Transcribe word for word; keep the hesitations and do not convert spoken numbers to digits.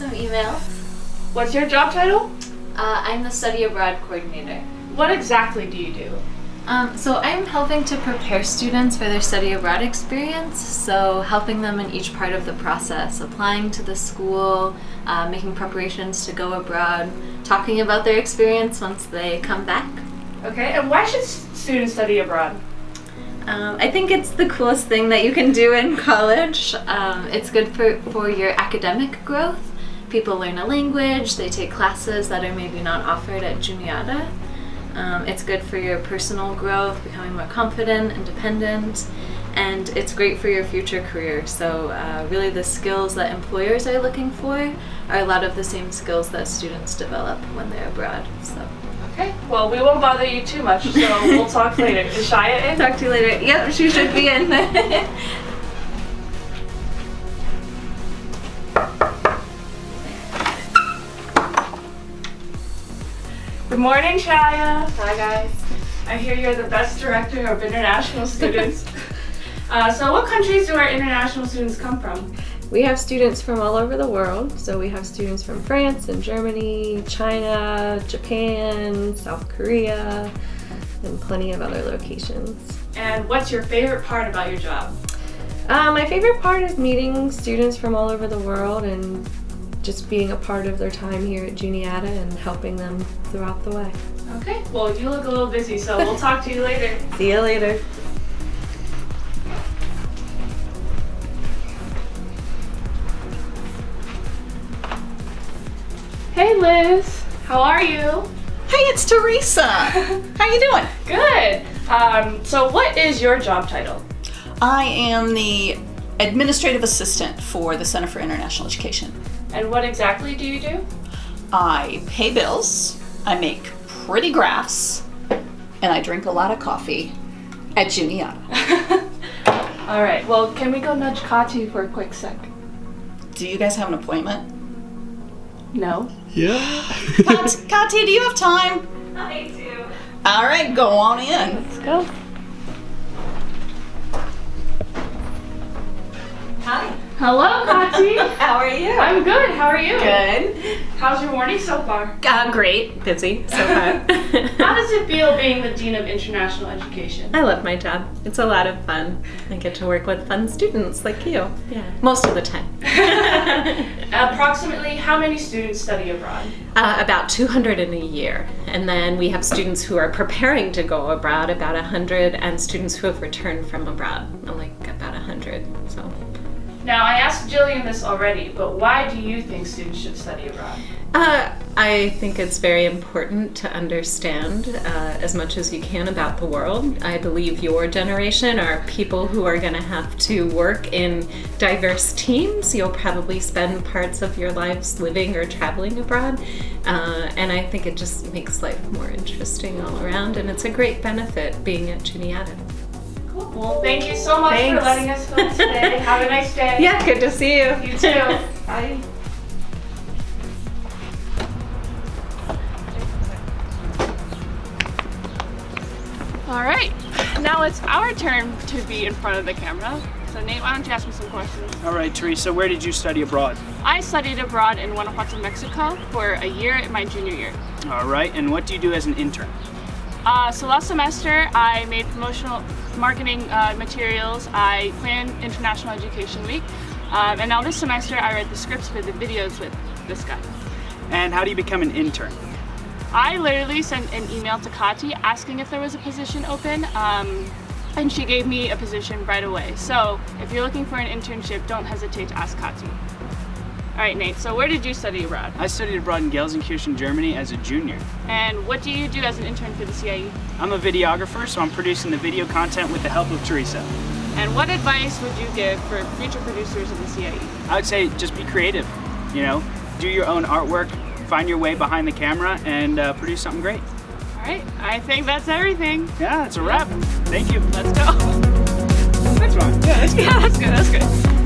some emails. What's your job title? Uh, I'm the study abroad coordinator. What exactly do you do? Um, so I'm helping to prepare students for their study abroad experience, so helping them in each part of the process, applying to the school, uh, making preparations to go abroad, talking about their experience once they come back. Okay, and why should students study abroad? Um, I think it's the coolest thing that you can do in college. Um, it's good for, for your academic growth. People learn a language, they take classes that are maybe not offered at Juniata. Um, it's good for your personal growth, becoming more confident, independent, and it's great for your future career. So uh, really the skills that employers are looking for are a lot of the same skills that students develop when they're abroad. So. Okay, well, we won't bother you too much, so we'll talk later. Is Shia in? Talk to you later. Yep, she should be in. Good morning, Shia. Hi, guys. I hear you're the best director of international students. uh, so what countries do our international students come from? We have students from all over the world. So we have students from France and Germany, China, Japan, South Korea, and plenty of other locations. And what's your favorite part about your job? Uh, my favorite part is meeting students from all over the world and just being a part of their time here at Juniata and helping them throughout the way. Okay, well, you look a little busy, so we'll talk to you later. See you later. Hey Liz, how are you? Hey, it's Teresa. How you doing? Good. Um, so what is your job title? I am the administrative assistant for the Center for International Education. And what exactly do you do? I pay bills, I make pretty graphs, and I drink a lot of coffee at Juniata. All right, well, can we go nudge Kati for a quick sec? Do you guys have an appointment? No. Yeah. Kati, Kati, do you have time? I do. All right, go on in. Let's go. Hi. Hello, Kati. How are you? I'm good. How are you? Good. How's your morning so far? Uh, great. Busy. So far. How does it feel being the Dean of International Education? I love my job. It's a lot of fun. I get to work with fun students like you. Yeah. Most of the time. Approximately how many students study abroad? Uh, about two hundred in a year. And then we have students who are preparing to go abroad, about one hundred, and students who have returned from abroad, like about one hundred. So. Now, I asked Jillian this already, but why do you think students should study abroad? Uh, I think it's very important to understand uh, as much as you can about the world. I believe your generation are people who are going to have to work in diverse teams. You'll probably spend parts of your lives living or traveling abroad. Uh, and I think it just makes life more interesting all around. And it's a great benefit being at Juniata. Cool. Well, thank you so much Thanks. for letting us film today. Have a nice day. Yeah, good to see you. You too. Bye. All right, now it's our turn to be in front of the camera. So Nate, why don't you ask me some questions? All right, Teresa, where did you study abroad? I studied abroad in Guanajuato, Mexico for a year in my junior year. All right, and what do you do as an intern? Uh, so last semester, I made promotional marketing uh, materials. I planned International Education Week. Um, and now this semester, I write the scripts for the videos with this guy. And how do you become an intern? I literally sent an email to Kati asking if there was a position open, um, and she gave me a position right away. So if you're looking for an internship, don't hesitate to ask Kati. All right, Nate, so where did you study abroad? I studied abroad in Gelsenkirchen, Germany as a junior. And what do you do as an intern for the C I E? I'm a videographer, so I'm producing the video content with the help of Teresa. And what advice would you give for future producers of the C I E? I would say just be creative, you know, do your own artwork, find your way behind the camera, and uh, produce something great. All right, I think that's everything. Yeah, it's a wrap. Thank you. Let's go. Next one. Yeah, that's good. Yeah, that's good. That's good.